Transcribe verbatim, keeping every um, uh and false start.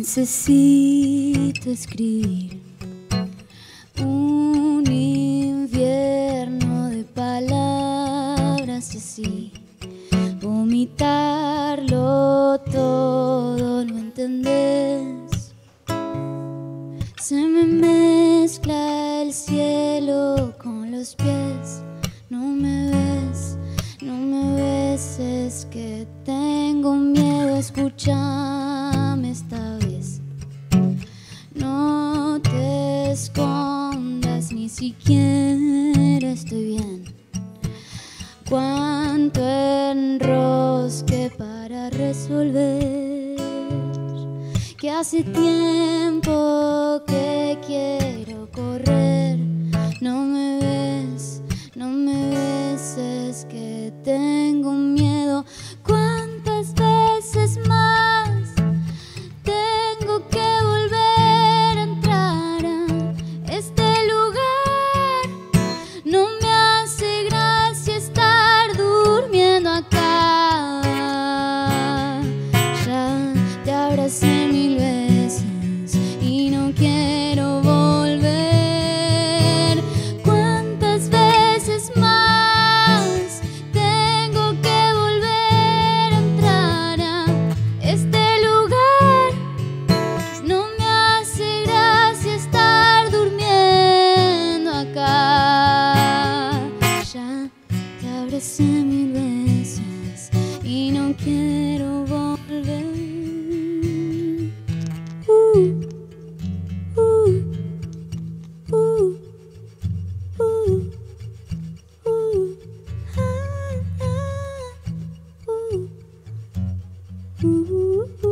Necesito escribir un invierno de palabras y así vomitarlo todo, ¿lo entendés? Se me mezcla el cielo con los pies. No me ves, no me ves, es que tengo miedo, escúchame esta vez. No te escondas, ni siquiera estoy bien. Cuánto enrosque para resolver, que hace tiempo que quiero correr. No me ves, no me ves, es que tengo miedo. ¿Cuántas veces más tengo que volver a entrar a este lugar? No me hace gracia estar durmiendo acá. Ya te abracé mil veces y no quiero volver. Te abracé mil veces y no quiero volver. Uh, uh, uh, uh, uh, ah, ah, uh, uh, uh.